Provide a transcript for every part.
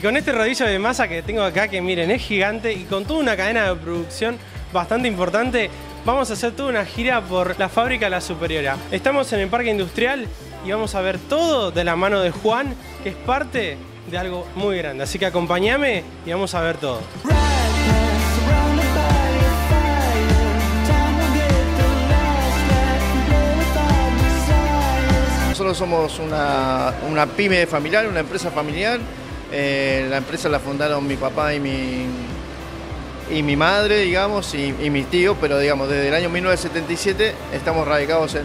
Y con este rodillo de masa que tengo acá, que miren, es gigante y con toda una cadena de producción bastante importante, vamos a hacer toda una gira por la fábrica La Superiora. Estamos en el Parque Industrial y vamos a ver todo de la mano de Juan, que es parte de algo muy grande. Así que acompáñame y vamos a ver todo. Nosotros somos una pyme familiar, una empresa familiar. La empresa la fundaron mi papá y mi madre, digamos, y mis tíos, pero digamos, desde el año 1977 estamos radicados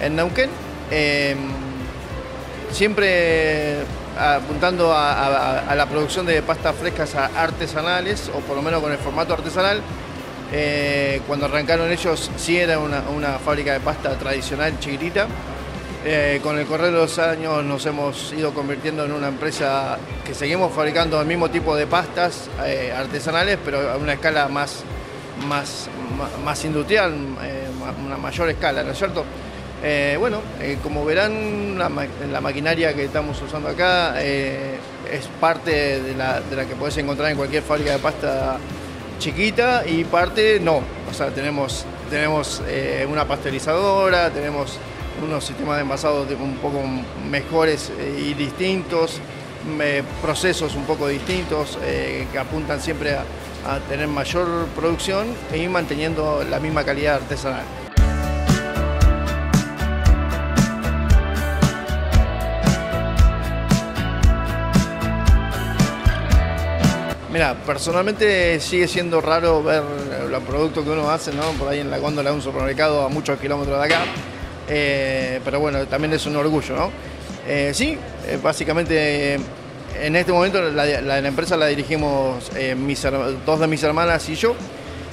en Neuquén. Siempre apuntando a la producción de pastas frescas artesanales, o por lo menos con el formato artesanal. Cuando arrancaron ellos sí era una fábrica de pasta tradicional chiquitita. Con el correr de los años nos hemos ido convirtiendo en una empresa que seguimos fabricando el mismo tipo de pastas artesanales, pero a una escala más industrial, una mayor escala, ¿no es cierto? Bueno, como verán, la maquinaria que estamos usando acá es parte de la que podés encontrar en cualquier fábrica de pasta chiquita, y parte no. O sea, tenemos una pasteurizadora, tenemos unos sistemas de envasado un poco mejores y distintos, procesos un poco distintos que apuntan siempre a tener mayor producción y manteniendo la misma calidad artesanal. Mira, personalmente sigue siendo raro ver los productos que uno hace, ¿no? Por ahí en la góndola de un supermercado a muchos kilómetros de acá. Pero bueno, también es un orgullo, ¿no? Sí, básicamente en este momento la empresa la dirigimos dos de mis hermanas y yo,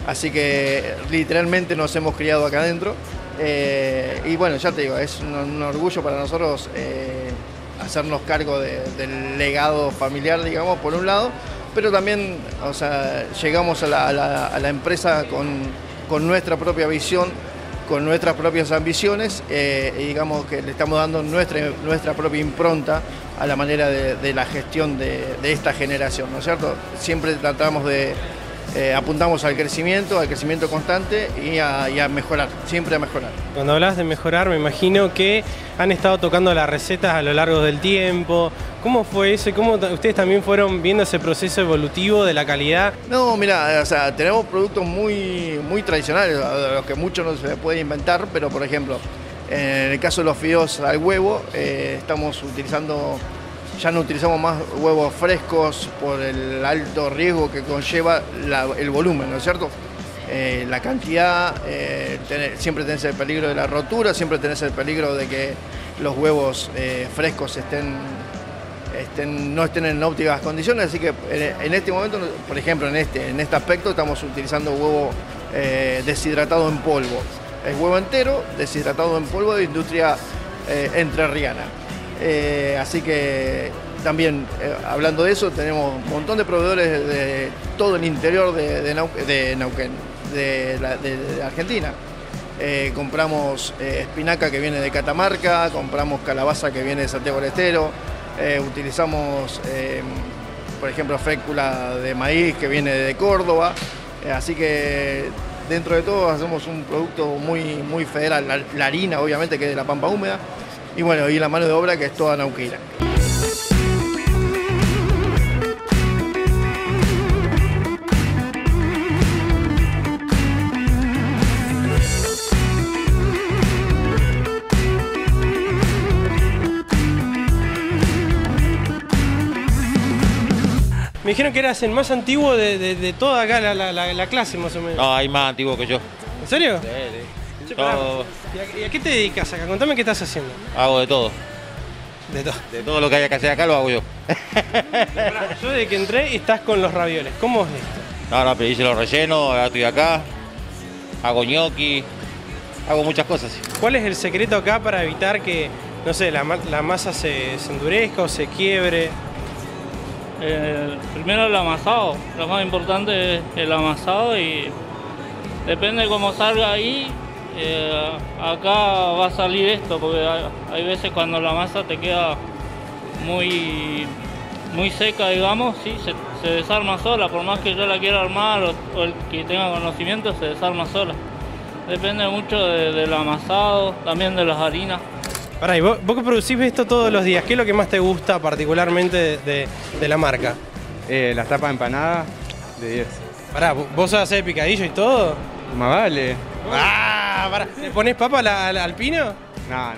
así que literalmente nos hemos criado acá adentro. Y bueno, ya te digo, es un orgullo para nosotros hacernos cargo del legado familiar, digamos, por un lado, pero también, o sea, llegamos a la empresa con nuestra propia visión, con nuestras propias ambiciones, y digamos que le estamos dando nuestra propia impronta a la manera de la gestión de esta generación, ¿no es cierto? Siempre tratamos apuntamos al crecimiento constante y a mejorar, siempre a mejorar. Cuando hablas de mejorar, me imagino que han estado tocando las recetas a lo largo del tiempo. ¿Cómo fue eso y cómo ustedes también fueron viendo ese proceso evolutivo de la calidad? No, mira, o sea, tenemos productos muy, muy tradicionales, a los que mucho no se puede inventar, pero por ejemplo, en el caso de los fideos al huevo, ya no utilizamos más huevos frescos por el alto riesgo que conlleva el volumen, ¿no es cierto? La cantidad, siempre tenés el peligro de la rotura, siempre tenés el peligro de que los huevos frescos no estén en óptimas condiciones, así que en este momento, por ejemplo, en este aspecto estamos utilizando huevo deshidratado en polvo. Es huevo entero deshidratado en polvo de industria entrerriana. Así que también, hablando de eso, tenemos un montón de proveedores de todo el interior de Neuquén, de Argentina. Compramos espinaca que viene de Catamarca, compramos calabaza que viene de Santiago del Estero, utilizamos, por ejemplo, fécula de maíz que viene de Córdoba. Así que dentro de todo hacemos un producto muy, muy federal. La harina, obviamente, que es de la pampa húmeda. Y bueno, y la mano de obra que es toda neuquina. Me dijeron que eras el más antiguo de toda acá la clase, más o menos. No, hay más antiguo que yo. ¿En serio? Sí, sí. ¿Y a qué te dedicas acá? Contame qué estás haciendo. Hago de todo. ¿De todo? De todo lo que haya que hacer acá lo hago yo. Yo desde que entré estás con los ravioles. ¿Cómo es esto? No, pero hice los rellenos, ahora estoy acá. Hago ñoqui, hago muchas cosas. ¿Cuál es el secreto acá para evitar que, no sé, la masa se endurezca o se quiebre? Primero el amasado. Lo más importante es el amasado y depende de cómo salga ahí. Acá va a salir esto, porque hay veces cuando la masa te queda muy muy seca, digamos, sí, se desarma sola, por más que yo la quiera armar o el que tenga conocimiento, se desarma sola. Depende mucho del amasado, también de las harinas. Pará, y vos que producís esto todos los días, ¿qué es lo que más te gusta particularmente de la marca? Las tapas empanadas de 10. Pará, ¿vos hacés picadillo y todo? Más vale. ¡Ah! Pará. ¿Le ponés papa al pino? No.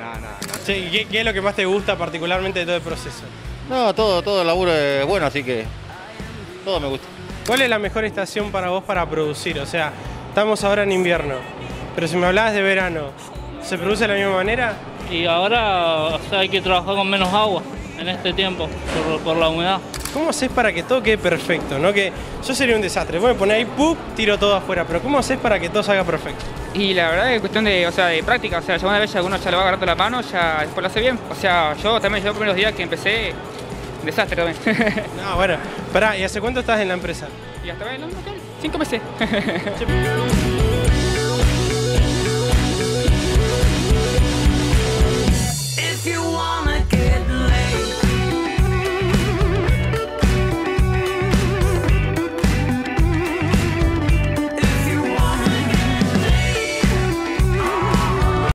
Sí, ¿qué es lo que más te gusta particularmente de todo el proceso? No, todo el laburo es bueno, así que todo me gusta. ¿Cuál es la mejor estación para vos para producir? O sea, estamos ahora en invierno, pero si me hablabas de verano, ¿se produce de la misma manera? Y ahora, o sea, hay que trabajar con menos agua en este tiempo, por la humedad. ¿Cómo hacés para que todo quede perfecto? ¿No? Que yo sería un desastre, voy a poner ahí, ¡pup!, tiro todo afuera, pero ¿cómo hacés para que todo salga perfecto? Y la verdad es cuestión de, o sea, de práctica, o sea, ya una vez alguno ya lo va agarrando la mano, ya después lo hace bien. O sea, yo también, los primeros días que empecé, desastre también. No, bueno. Pará, ¿y hace cuánto estás en la empresa? Y hasta ahora en 5 meses.